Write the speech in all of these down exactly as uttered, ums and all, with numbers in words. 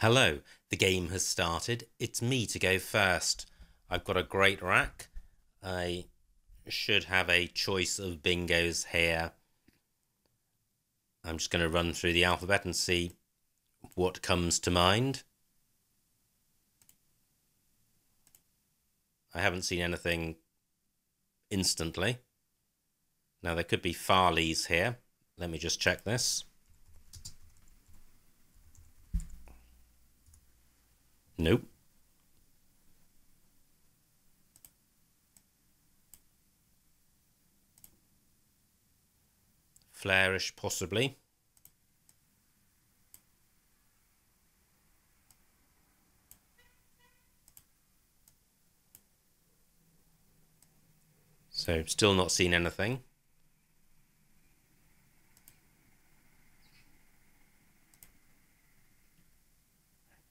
Hello, the game has started. It's me to go first. I've got a great rack. I should have a choice of bingos here. I'm just going to run through the alphabet and see what comes to mind. I haven't seen anything instantly. Now there could be Farleys here. Let me just check this. Nope. Flairish, possibly. So, still not seen anything.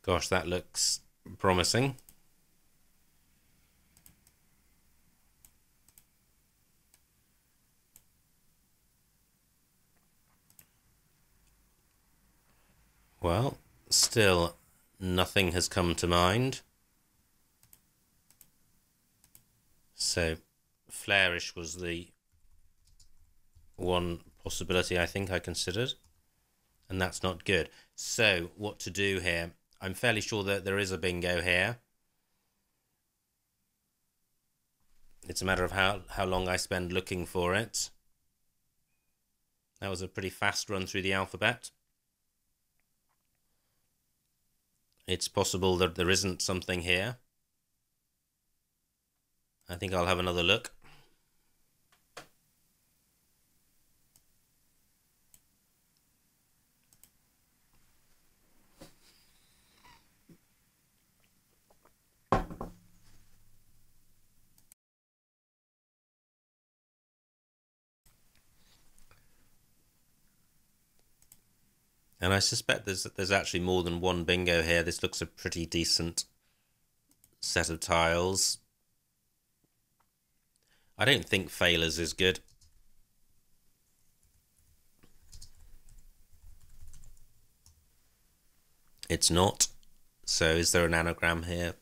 Gosh, that looks promising. Well, still nothing has come to mind. So, Flairish was the one possibility I think I considered, and that's not good. So, what to do here? I'm fairly sure that there is a bingo here. It's a matter of how, how long I spend looking for it. That was a pretty fast run through the alphabet. It's possible that there isn't something here. I think I'll have another look. And I suspect there's there's actually more than one bingo here. This looks a pretty decent set of tiles. I don't think Failers is good. It's not. So is there an anagram here?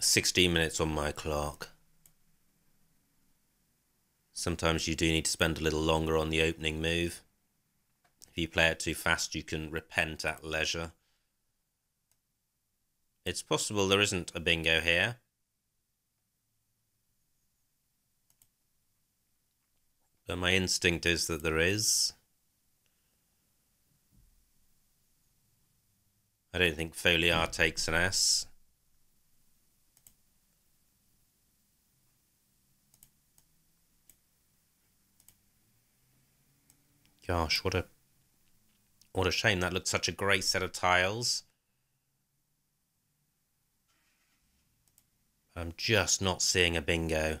sixteen minutes on my clock. Sometimes you do need to spend a little longer on the opening move. If you play it too fast, you can repent at leisure. It's possible there isn't a bingo here. But my instinct is that there is. I don't think Foliar takes an S. Gosh, what a what a shame. That looked such a great set of tiles. I'm just not seeing a bingo.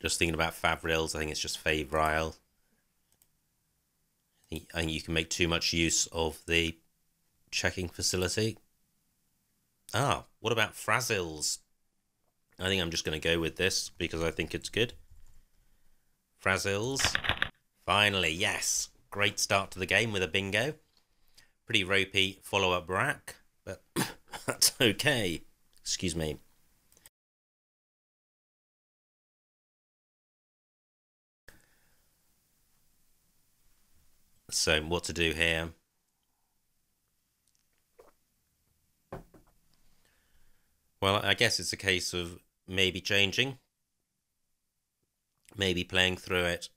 Just thinking about Favrils, I think it's just Favril. I think, I think you can make too much use of the checking facility. Ah, what about Frazzles? I think I'm just going to go with this because I think it's good. Frazzles. Finally, yes. Great start to the game with a bingo. Pretty ropey follow-up rack, but that's okay. Excuse me. So, what to do here? Well, I guess it's a case of maybe changing, maybe playing through it.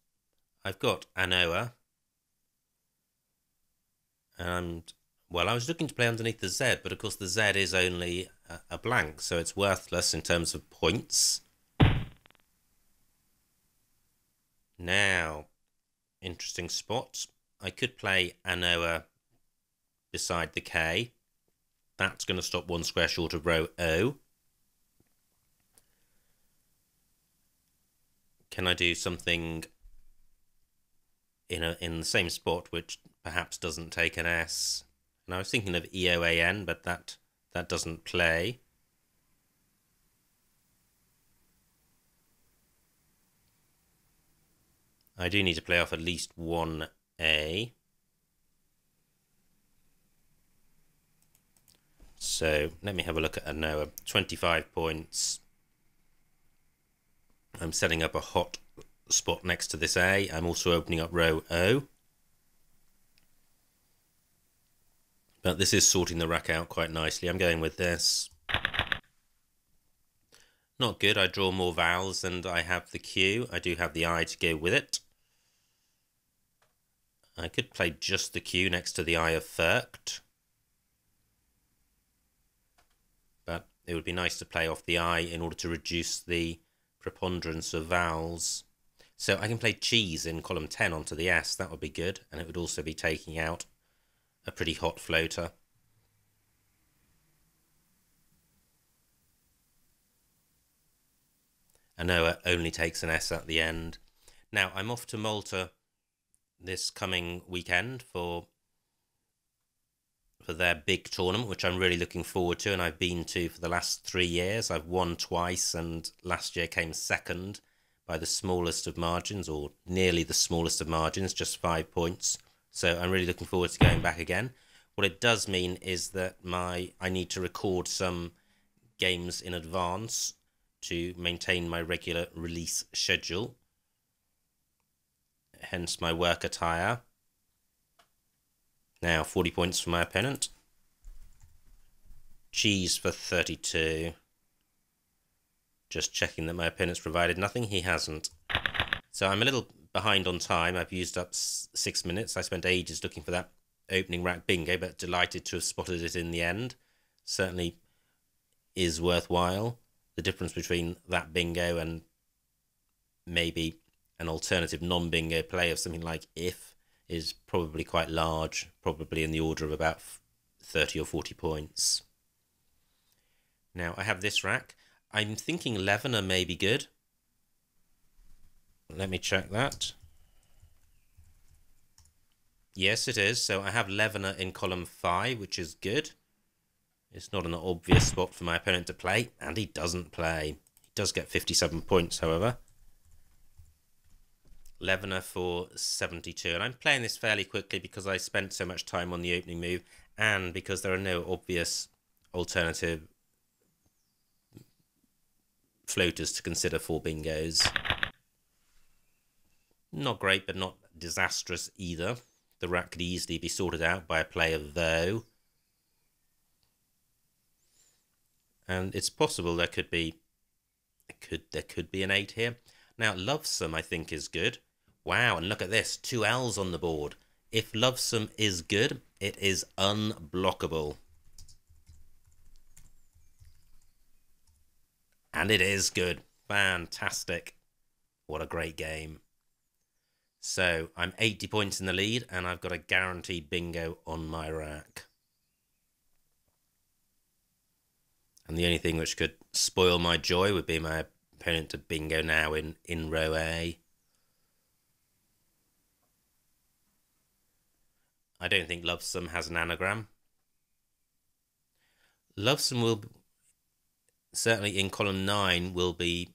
I've got Anoa, and well, I was looking to play underneath the Z, but of course the Z is only a, a blank, so it's worthless in terms of points. Now, interesting spot. I could play Anoa beside the K. That's going to stop one square short of row O. can I do something in a in the same sport which perhaps doesn't take an S? And I was thinking of E O A N, but that that doesn't play. I do need to play off at least one A. So let me have a look at Anoa. twenty-five points. I'm setting up a hot spot next to this A. I'm also opening up row O. But this is sorting the rack out quite nicely. I'm going with this. Not good. I draw more vowels and I have the Q. I do have the I to go with it. I could play just the Q next to the I of Firked, but it would be nice to play off the I in order to reduce the preponderance of vowels. So I can play cheese in column ten onto the S. That would be good, and it would also be taking out a pretty hot floater. Anoa only takes an S at the end. Now I'm off to Malta this coming weekend for for their big tournament, which I'm really looking forward to, and I've been to for the last three years. I've won twice, and last year came second by the smallest of margins, or nearly the smallest of margins, just five points. So I'm really looking forward to going back again. What it does mean is that my I need to record some games in advance to maintain my regular release schedule, hence my work attire. Now forty points for my opponent. Cheese for thirty-two. Just checking that my opponent's provided nothing. He hasn't. So I'm a little behind on time. I've used up six minutes. I spent ages looking for that opening rack bingo, but delighted to have spotted it in the end. Certainly is worthwhile. The difference between that bingo and maybe an alternative non-bingo play of something like If is probably quite large, probably in the order of about thirty or forty points. Now I have this rack. I'm thinking Leavener may be good. Let me check that. Yes, it is. So I have Leavener in column five, which is good. It's not an obvious spot for my opponent to play, and he doesn't play. He does get fifty-seven points, however. Leavener for seventy-two, and I'm playing this fairly quickly because I spent so much time on the opening move, and because there are no obvious alternative floaters to consider for bingos. Not great, but not disastrous either. The rack could easily be sorted out by a play of though. And it's possible there could be, could there could be an eight here. Now Lovesome I think is good. Wow, and look at this, two L's on the board. If Lovesome is good, it is unblockable. And it is good. Fantastic. What a great game. So I'm eighty points in the lead, and I've got a guaranteed bingo on my rack. And the only thing which could spoil my joy would be my opponent to bingo now in, in row A. I don't think Lovesome has an anagram. Lovesome will, certainly in column nine, will be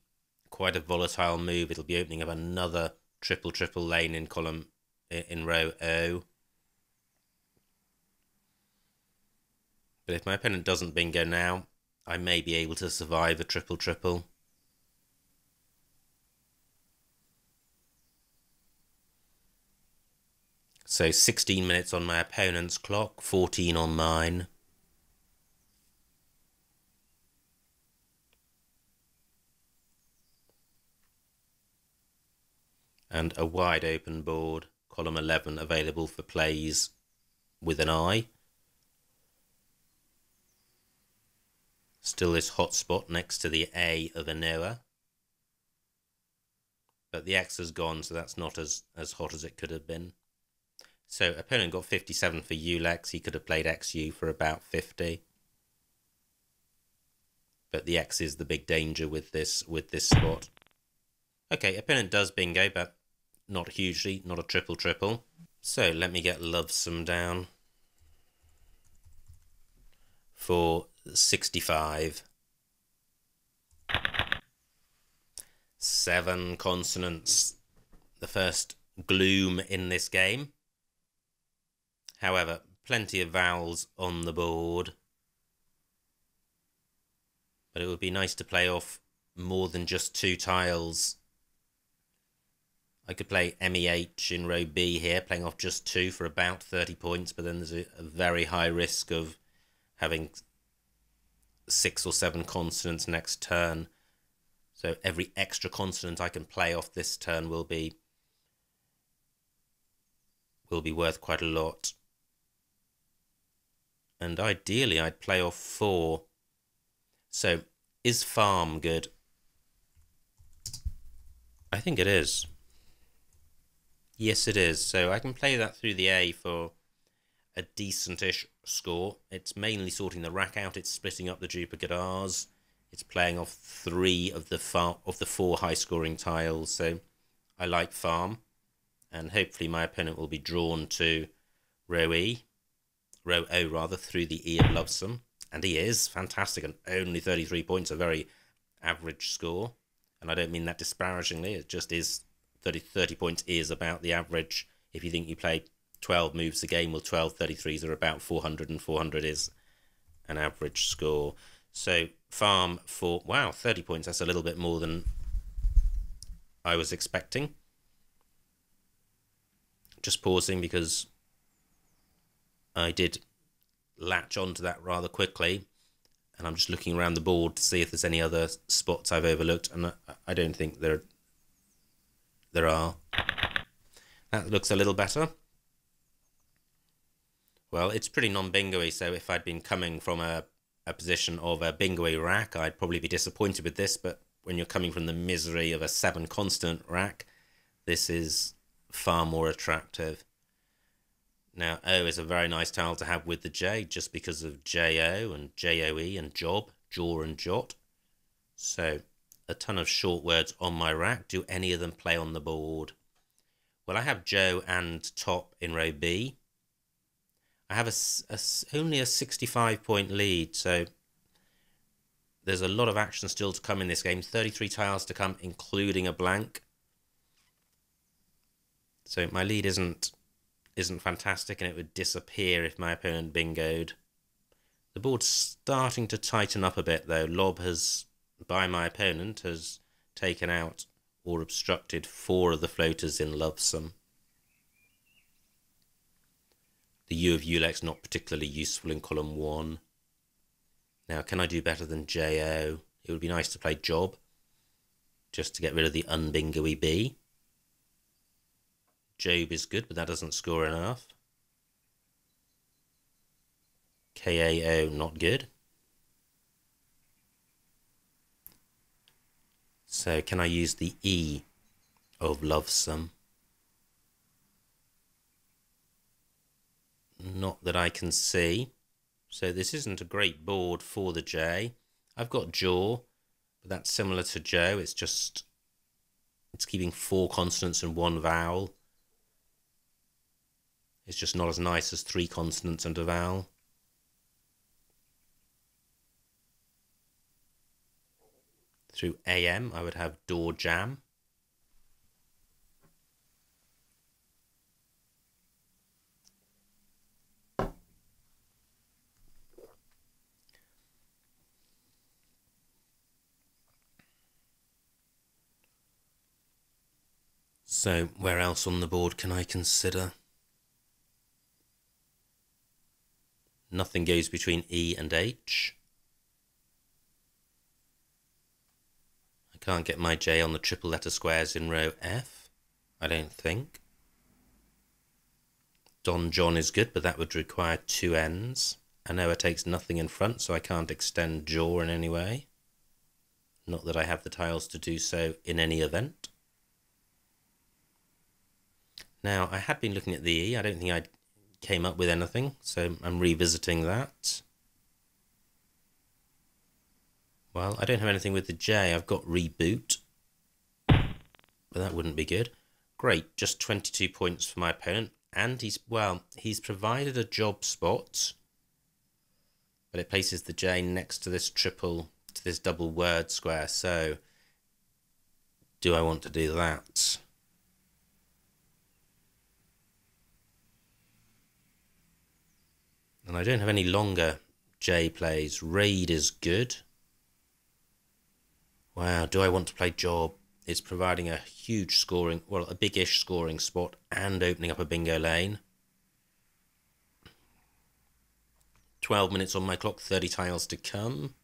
quite a volatile move. It'll be opening up another triple triple lane in column, in row O. But if my opponent doesn't bingo now, I may be able to survive a triple-triple. So sixteen minutes on my opponent's clock, fourteen on mine. And a wide open board, column eleven, available for plays with an eye. Still this hot spot next to the A of Anoa. But the X has gone, so that's not as, as hot as it could have been. So opponent got fifty-seven for Ulex. He could have played X U for about fifty. But the X is the big danger with this with this spot. Okay, a pennant does bingo, but not hugely, not a triple triple. So let me get Lovesome down for sixty-five. Seven consonants, the first gloom in this game. However, plenty of vowels on the board. But it would be nice to play off more than just two tiles. I could play M E H in row B here, playing off just two for about thirty points, but then there's a, a very high risk of having six or seven consonants next turn. So every extra consonant I can play off this turn will be will be worth quite a lot. And ideally I'd play off four. So is farm good? I think it is. Yes, it is. So I can play that through the A for a decentish score. It's mainly sorting the rack out. It's splitting up the duplicate R's. It's playing off three of the far, of the four high-scoring tiles. So I like farm, and hopefully my opponent will be drawn to row E, row O rather, through the E of Lovesome, and he is fantastic. And only thirty-three points, a very average score, and I don't mean that disparagingly. It just is. thirty, thirty points is about the average. If you think you play twelve moves a game, well, twelve thirty-threes are about four hundred, and four hundred is an average score. So farm for, wow, thirty points. That's a little bit more than I was expecting. Just pausing because I did latch onto that rather quickly, and I'm just looking around the board to see if there's any other spots I've overlooked, and I, I don't think there are. There are. That looks a little better. Well, it's pretty non-bingo-y, so if I'd been coming from a, a position of a bingo-y rack, I'd probably be disappointed with this, but when you're coming from the misery of a seven constant rack, this is far more attractive. Now, O is a very nice tile to have with the J, just because of J O and J O E and job, jaw and jot. So a ton of short words on my rack. Do any of them play on the board? Well, I have Joe and top in row B. I have a, a, only a sixty-five point lead, so there's a lot of action still to come in this game. thirty-three tiles to come, including a blank. So my lead isn't isn't fantastic, and it would disappear if my opponent bingoed. The board's starting to tighten up a bit, though. Lob has, by my opponent, has taken out or obstructed four of the floaters in Lovesome. The U of Ulex not particularly useful in column one. Now, can I do better than J O? It would be nice to play job, just to get rid of the unbingoey B. Job is good, but that doesn't score enough. K A O not good. So can I use the E of Lovesome? Not that I can see. So this isn't a great board for the J. I've got jaw, but that's similar to Joe. It's just, it's keeping four consonants and one vowel. It's just not as nice as three consonants and a vowel. Through A M, I would have door jam. So where else on the board can I consider? Nothing goes between E and H. Can't get my J on the triple letter squares in row F, I don't think. Don John is good, but that would require two ends. Anoa takes nothing in front, so I can't extend jaw in any way. Not that I have the tiles to do so in any event. Now, I had been looking at the E. I don't think I came up with anything, so I'm revisiting that. Well, I don't have anything with the J. I've got reboot. but that wouldn't be good. Great, just twenty-two points for my opponent. And he's, well, he's provided a job spot, but it places the J next to this triple, to this double word square. So do I want to do that? And I don't have any longer J plays. Raid is good. Wow, do I want to play job? It's providing a huge scoring, well, a big-ish scoring spot and opening up a bingo lane. twelve minutes on my clock, thirty tiles to come.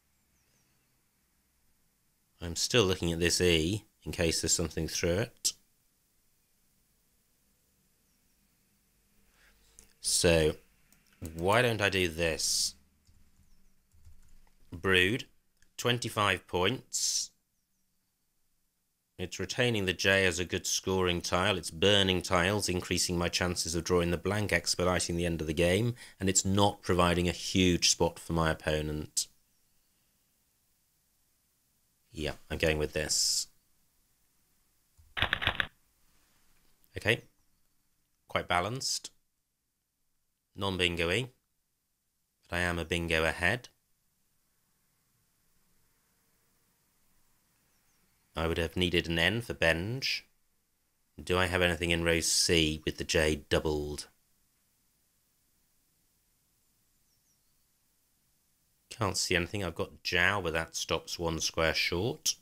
I'm still looking at this E in case there's something through it. So, why don't I do this? Brood, twenty-five points. It's retaining the J as a good scoring tile. It's burning tiles, increasing my chances of drawing the blank, expediting the end of the game, and it's not providing a huge spot for my opponent. Yeah, I'm going with this. Okay, quite balanced. Non-bingo-y, but I am a bingo ahead. I would have needed an N for Benj. Do I have anything in row C with the J doubled? Can't see anything. I've got Jow, but that stops one square short.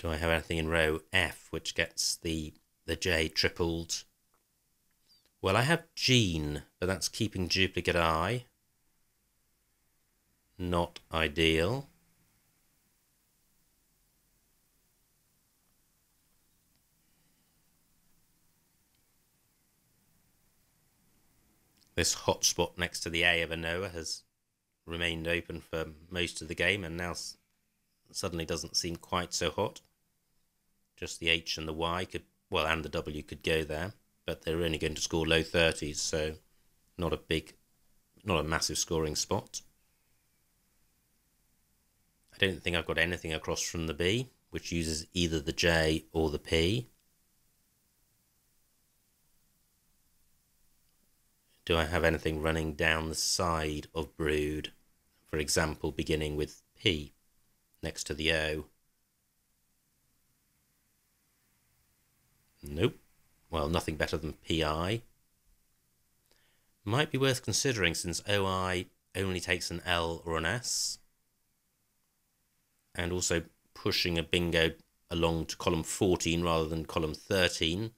Do I have anything in row F which gets the, the J tripled? Well, I have Gene, but that's keeping duplicate I. Not ideal. This hot spot next to the A of Anoa has remained open for most of the game and now suddenly doesn't seem quite so hot. Just the H and the Y could, well, and the W could go there, but they're only going to score low thirties, so not a big, not a massive scoring spot. I don't think I've got anything across from the B, which uses either the J or the P. Do I have anything running down the side of Brood, for example, beginning with P next to the O? Nope. Well, nothing better than P I. Might be worth considering since O I only takes an L or an S. And also pushing a bingo along to column fourteen rather than column thirteen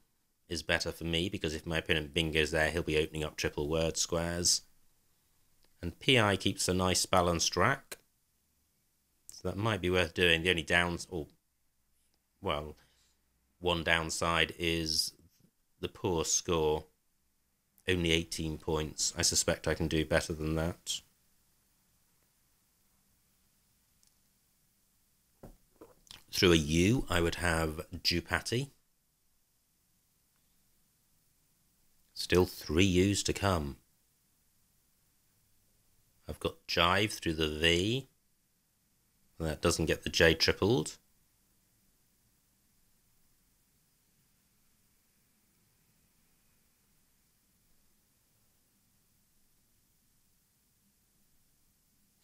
is better for me, because if my opponent bingoes there, he'll be opening up triple word squares. And P I keeps a nice balanced rack, so that might be worth doing. The only downs, or well, one downside is the poor score, only eighteen points. I suspect I can do better than that. Through a U, I would have Jupati. Still three U's to come. I've got Jive through the V. That doesn't get the J tripled.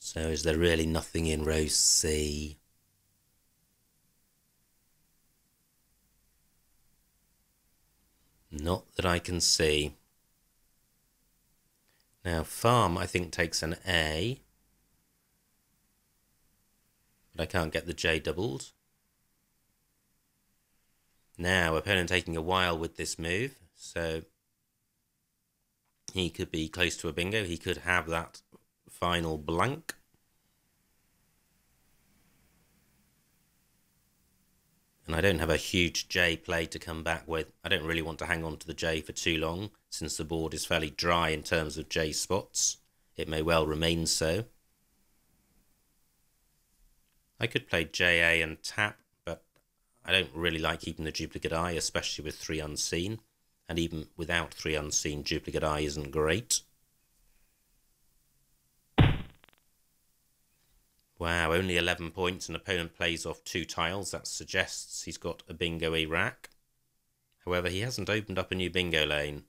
So is there really nothing in row C? Not that I can see. Now farm I think takes an A, but I can't get the J doubled. Now opponent taking a while with this move, so he could be close to a bingo, he could have that final blank. And I don't have a huge J play to come back with. I don't really want to hang on to the J for too long, since the board is fairly dry in terms of J spots. It may well remain so. I could play J A and tap, but I don't really like keeping the duplicate I, especially with three unseen. And even without three unseen, duplicate I isn't great. Wow, only eleven points. An opponent plays off two tiles. That suggests he's got a bingo-y rack. However, he hasn't opened up a new bingo lane.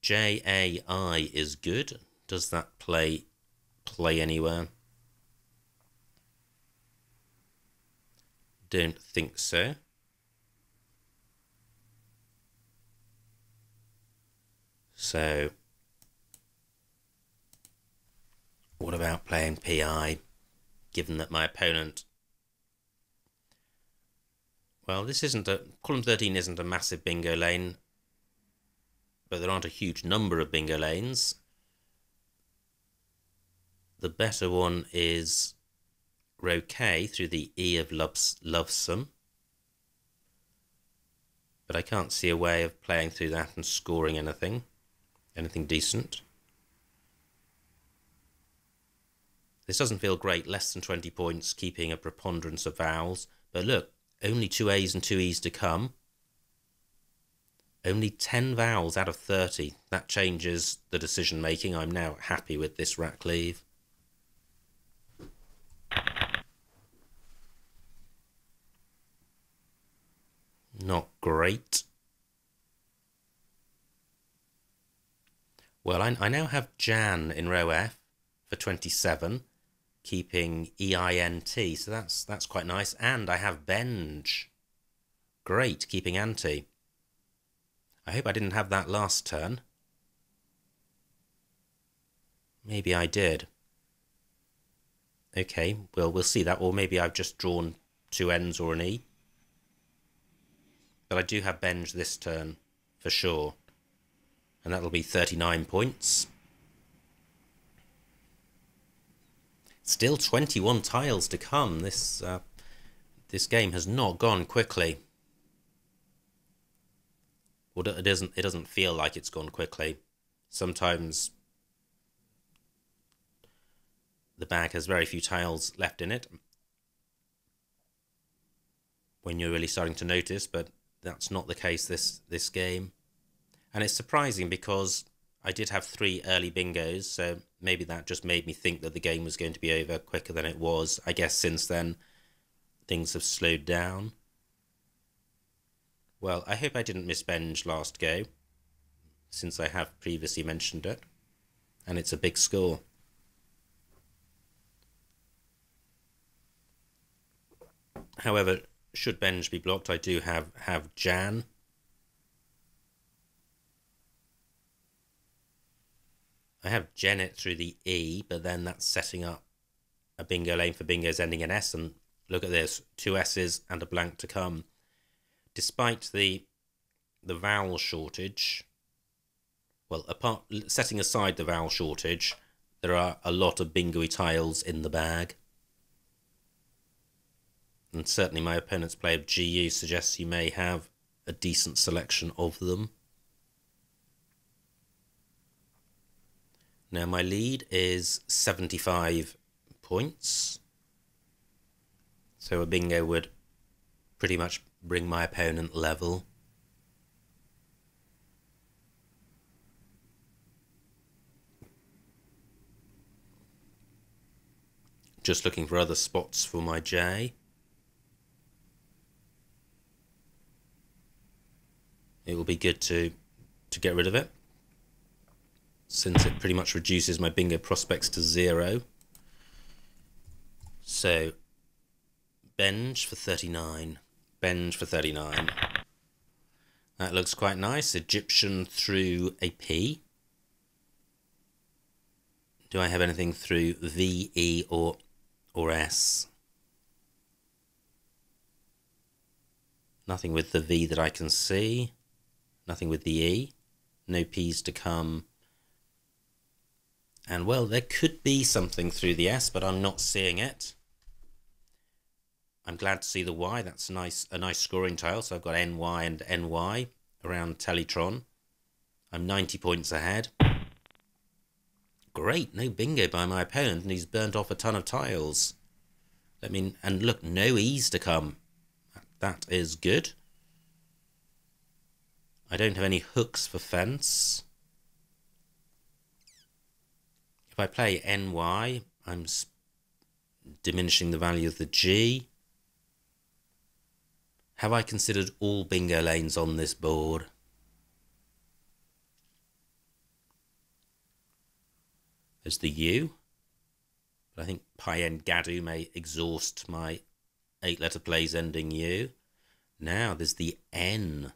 J A I is good. Does that play play anywhere? Don't think so. So, what about playing P I, given that my opponent... Well, this isn't a... Column thirteen isn't a massive bingo lane, but there aren't a huge number of bingo lanes. The better one is row K through the E of Lovesome. But I can't see a way of playing through that and scoring anything, anything decent. This doesn't feel great, less than twenty points, keeping a preponderance of vowels. But look, only two A's and two E's to come. Only ten vowels out of thirty. That changes the decision making. I'm now happy with this rack leave. Not great. Well, I, I now have Jan in row F for twenty-seven, keeping E I N T, so that's that's quite nice. And I have Benj. Great, keeping anti. I hope I didn't have that last turn. Maybe I did. Okay, well, we'll see that. Or maybe I've just drawn two N's or an E. But I do have Benj this turn, for sure. And that'll be thirty-nine points. Still twenty-one tiles to come. This, uh, this game has not gone quickly. Well, it doesn't, it doesn't feel like it's gone quickly. Sometimes the bag has very few tiles left in it, when you're really starting to notice, but that's not the case this this game. And it's surprising because I did have three early bingos, so maybe that just made me think that the game was going to be over quicker than it was. I guess since then things have slowed down. Well, I hope I didn't miss Benj last go, since I have previously mentioned it, and it's a big score. However, should Benj be blocked, I do have, have Jan. I have Janet through the E, but then that's setting up a bingo lane for bingos ending in S, and look at this, two S's and a blank to come. Despite the the vowel shortage, well, apart setting aside the vowel shortage, there are a lot of bingo-y tiles in the bag. And certainly my opponent's play of G U suggests he may have a decent selection of them. Now my lead is seventy-five points. So a bingo would pretty much bring my opponent level. Just looking for other spots for my J. It will be good to, to get rid of it, since it pretty much reduces my bingo prospects to zero. So, Benj for thirty-nine. Benj for thirty-nine. That looks quite nice. Egyptian through a P. Do I have anything through V, E, or, or S? Nothing with the V that I can see. Nothing with the E. No P's to come. And well, there could be something through the S, but I'm not seeing it. I'm glad to see the Y. That's a nice, a nice scoring tile. So I've got N Y and N Y around Teletron. I'm ninety points ahead. Great, no bingo by my opponent, and he's burnt off a ton of tiles. I mean, and look, no E's to come. That is good. I don't have any hooks for fence. If I play N Y, I'm diminishing the value of the G. Have I considered all bingo lanes on this board? There's the U. But I think Pi N Gadu may exhaust my eight letter plays ending U. Now there's the N.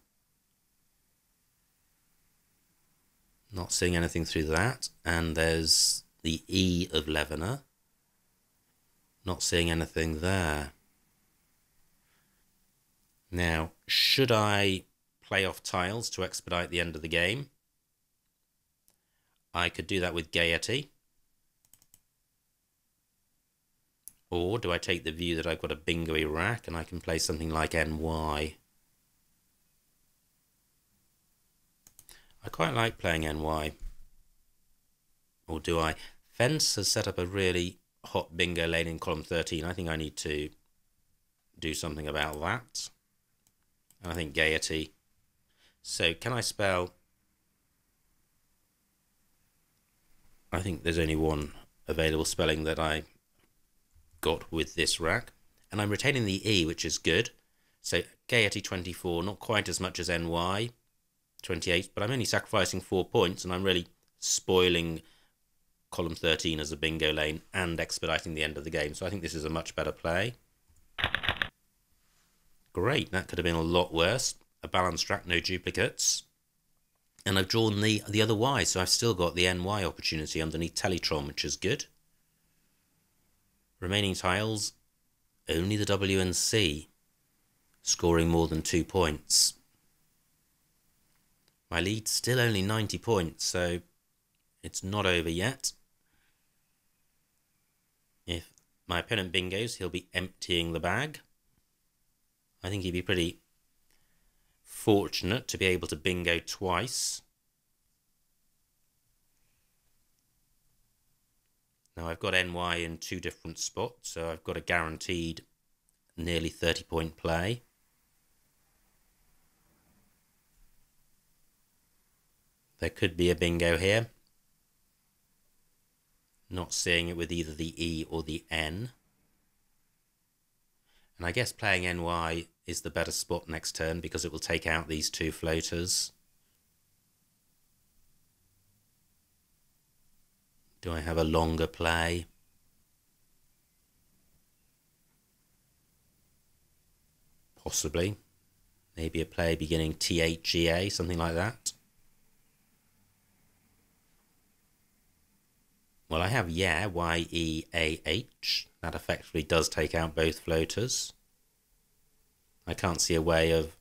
Not seeing anything through that. And there's the E of Leavener. Not seeing anything there. Now, should I play off tiles to expedite the end of the game? I could do that with Gaiety. Or do I take the view that I've got a bingo-y rack and I can play something like N Y? I quite like playing N Y. Or do I? Fence has set up a really hot bingo lane in column thirteen. I think I need to do something about that. I think Gaiety. So can I spell? I think there's only one available spelling that I got with this rack. And I'm retaining the E, which is good. So Gaiety twenty-four, not quite as much as N Y twenty-eight, but I'm only sacrificing four points and I'm really spoiling column thirteen as a bingo lane and expediting the end of the game. So I think this is a much better play. Great, that could have been a lot worse. A balanced rack, no duplicates. And I've drawn the, the other Y, so I've still got the N Y opportunity underneath Teletron, which is good. Remaining tiles, only the W and C, scoring more than two points. My lead's still only ninety points, so it's not over yet. If my opponent bingos, he'll be emptying the bag. I think he'd be pretty fortunate to be able to bingo twice. Now I've got N Y in two different spots, so I've got a guaranteed nearly thirty point play. There could be a bingo here. Not seeing it with either the E or the N. And I guess playing N Y is the better spot next turn because it will take out these two floaters. Do I have a longer play? Possibly. Maybe a play beginning T H G A, something like that. Well, I have yeah, Y E A H. That effectively does take out both floaters. I can't see a way of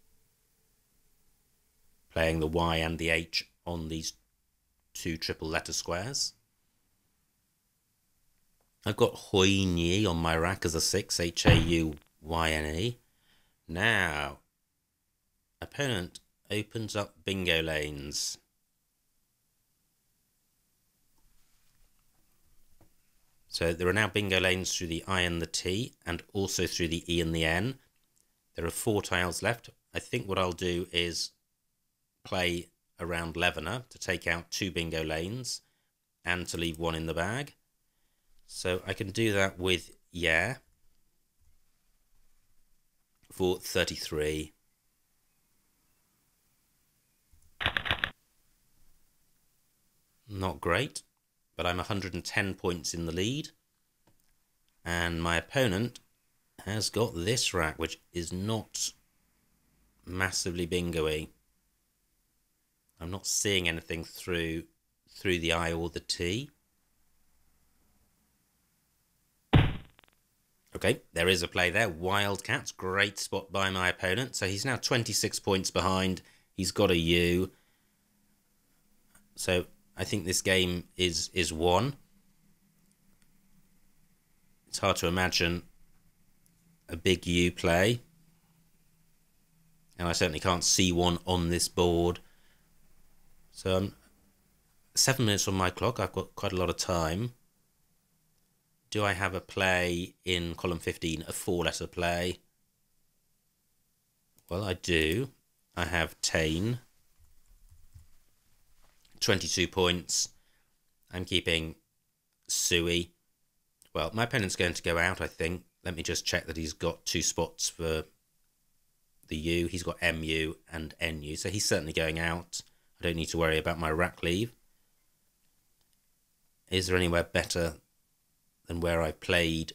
playing the Y and the H on these two triple letter squares. I've got Hauyne on my rack as a six, H A U Y N E. Now, opponent opens up bingo lanes. So there are now bingo lanes through the I and the T and also through the E and the N. There are four tiles left. I think what I'll do is play around Leavener to take out two bingo lanes and to leave one in the bag. So I can do that with yeah for thirty-three. Not great. But I'm one hundred ten points in the lead. And my opponent has got this rack, which is not massively bingo-y. I'm not seeing anything through through the I or the T. Okay, there is a play there. Wildcats, great spot by my opponent. So he's now twenty-six points behind. He's got a U. So I think this game is is won. It's hard to imagine a big U play, and I certainly can't see one on this board. So I'm seven minutes on my clock. I've got quite a lot of time. Do I have a play in column fifteen, a four-letter play? Well, I do. I have Tane. twenty-two points. I'm keeping Sui. Well, my opponent's going to go out, I think. Let me just check that he's got two spots for the U. He's got M U and N U, so he's certainly going out. I don't need to worry about my rack leave. Is there anywhere better than where I played,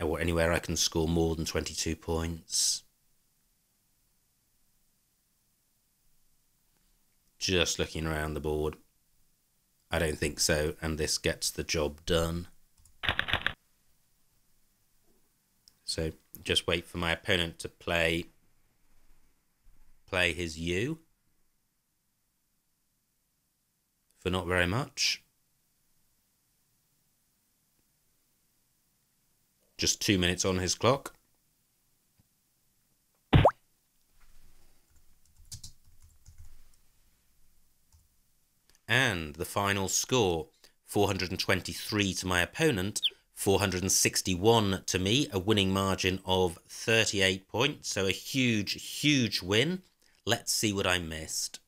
or anywhere I can score more than twenty-two points? Just looking around the board. I don't think so, and this gets the job done. So just wait for my opponent to play play his U for not very much. Just two minutes on his clock. And the final score, four hundred twenty-three to my opponent, four hundred sixty-one to me, a winning margin of thirty-eight points. So a huge, huge win. Let's see what I missed.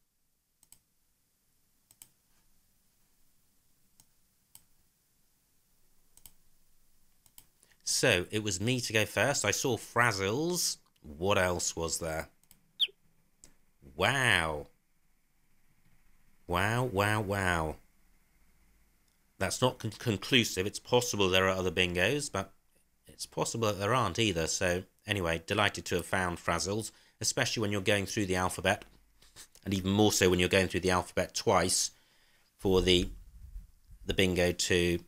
So it was me to go first. I saw Frazzles. What else was there? Wow. Wow, wow, wow. That's not con conclusive. It's possible there are other bingos, but it's possible that there aren't either. So anyway, delighted to have found Frazzles, especially when you're going through the alphabet, and even more so when you're going through the alphabet twice for the, the bingo to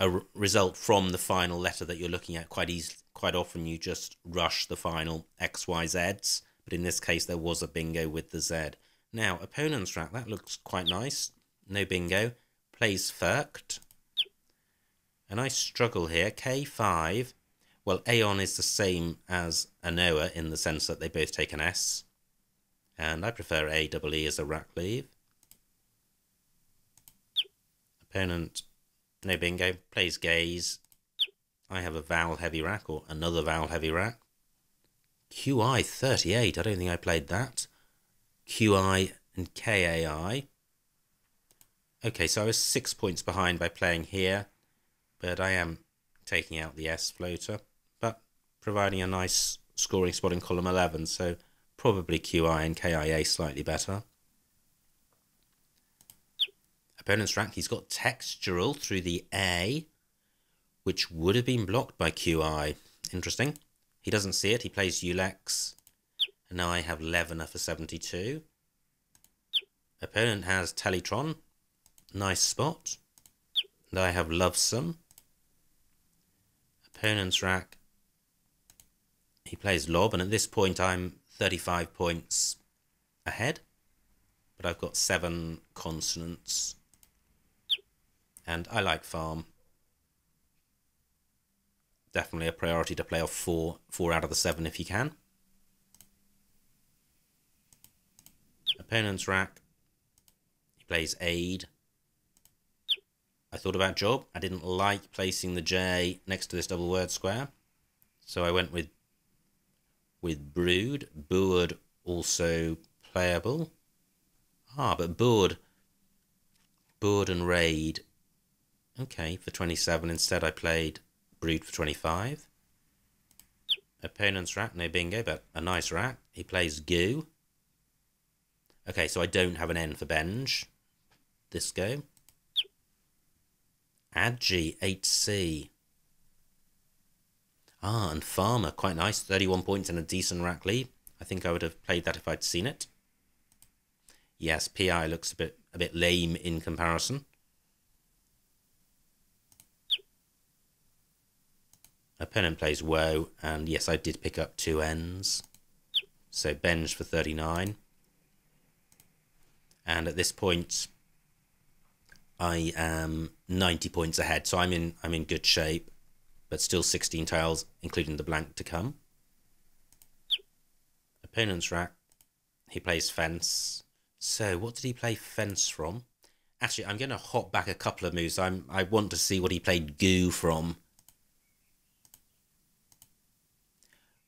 a r result from the final letter that you're looking at. Quite easily, quite often you just rush the final X, Y, Zs, but in this case there was a bingo with the Z. Now, opponent's rack, that looks quite nice. No bingo. Plays Firked. And I struggle here. K five. Well, Aeon is the same as Anoa in the sense that they both take an S. And I prefer A E E as a rack leave. Opponent, no bingo. Plays Gaze. I have a vowel heavy rack, or another vowel heavy rack. Q I thirty-eight. I don't think I played that. Q I and K A I. Okay, so I was six points behind by playing here, but I am taking out the S floater, but providing a nice scoring spot in column eleven, so probably Q I and K I A slightly better. Opponent's rack, he's got Textural through the A, which would have been blocked by Q I. Interesting. He doesn't see it, he plays Ulex. Now I have Leavener for seventy-two. Opponent has Teletron. Nice spot. And I have Lovesome. Opponent's rack, he plays Lob, and at this point I'm thirty-five points ahead. But I've got seven consonants. And I like Farm. Definitely a priority to play off four, four out of the seven if you can. Opponent's rack, he plays Aid. I thought about Job. I didn't like placing the J next to this double word square, so I went with with Brood. Board also playable. Ah, but Board, Board and Raid. Okay, for twenty-seven. Instead, I played Brood for twenty-five. Opponent's rack, no bingo, but a nice rack. He plays Goo. Okay, so I don't have an N for Benj. This go. Adji, eight C. Ah, and Farmer, quite nice. thirty-one points and a decent rack lead. I think I would have played that if I'd seen it. Yes, P I looks a bit a bit lame in comparison. Opponent plays Woe, and yes, I did pick up two N's. So Benj for thirty-nine. And at this point, I am ninety points ahead, so I'm in I'm in good shape, but still sixteen tiles, including the blank to come. Opponent's rack, he plays Fence. So what did he play Fence from? Actually, I'm going to hop back a couple of moves. I'm I want to see what he played Goo from.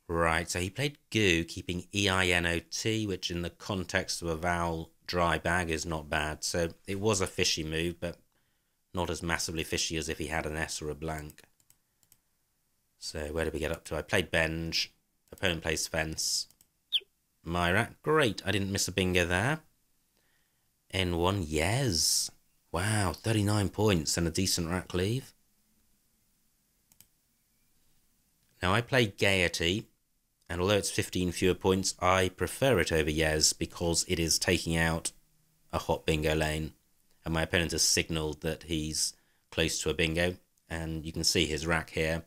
Right, so he played Goo, keeping E I N O T, which in the context of a vowel dry bag is not bad. So it was a fishy move, but not as massively fishy as if he had an S or a blank. So where did we get up to? I played Benj. Opponent plays Fence. Myra. Great. I didn't miss a bingo there. N one. Yes. Wow. thirty-nine points and a decent rack leave. Now I play Gaiety. And although it's fifteen fewer points, I prefer it over Yes because it is taking out a hot bingo lane. And my opponent has signalled that he's close to a bingo. And you can see his rack here.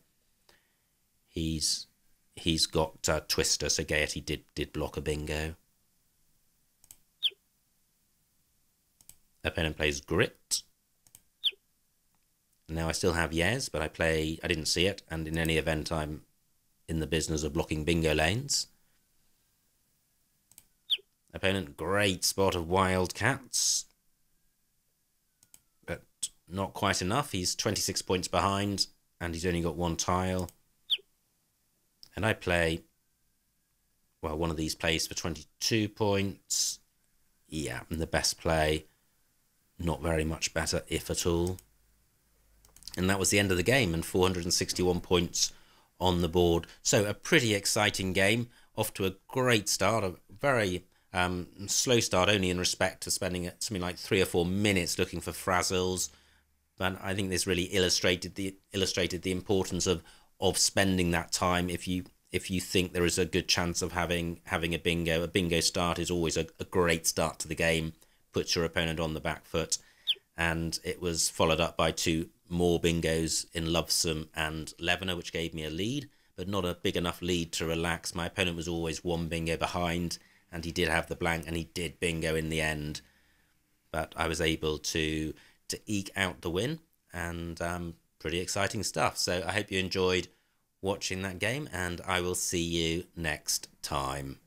He's he's got uh, Twister, so Gaiety did did block a bingo. Opponent plays Grit. Now I still have Yes, but I play I didn't see it, and in any event I'm in the business of blocking bingo lanes. Opponent, great spot of Wildcats. But not quite enough. He's twenty-six points behind and he's only got one tile. And I play, well, one of these plays for twenty-two points. Yeah, and the best play, not very much better, if at all. And that was the end of the game, and four hundred sixty-one points on the board. So a pretty exciting game, off to a great start, a very um, slow start only in respect to spending something like three or four minutes looking for Frazzles. But I think this really illustrated the illustrated the importance of of spending that time if you if you think there is a good chance of having having a bingo. A bingo start is always a, a great start to the game, puts your opponent on the back foot, and it was followed up by two more bingos in Lovesome and Leavener, which gave me a lead, but not a big enough lead to relax. My opponent was always one bingo behind, and he did have the blank, and he did bingo in the end. But I was able to to eke out the win, and um, pretty exciting stuff. So I hope you enjoyed watching that game, and I will see you next time.